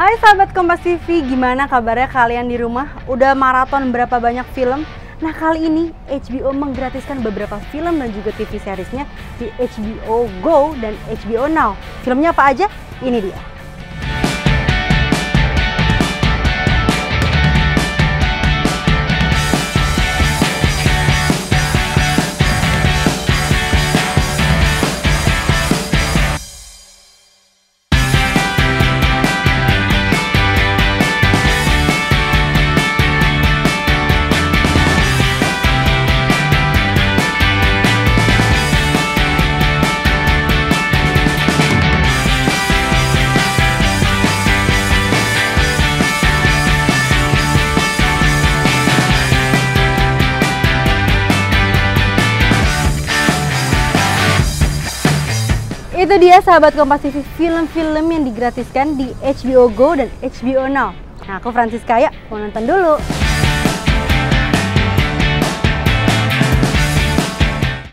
Hai sahabat Kompas TV, gimana kabarnya kalian di rumah? Udah maraton berapa banyak film? Nah, kali ini HBO menggratiskan beberapa film dan juga TV seriesnya di HBO Go dan HBO Now. Filmnya apa aja? Ini dia. Itu dia sahabat Kompas TV, film-film yang digratiskan di HBO Go dan HBO Now. Nah, aku Fransiska, ya, mau nonton dulu.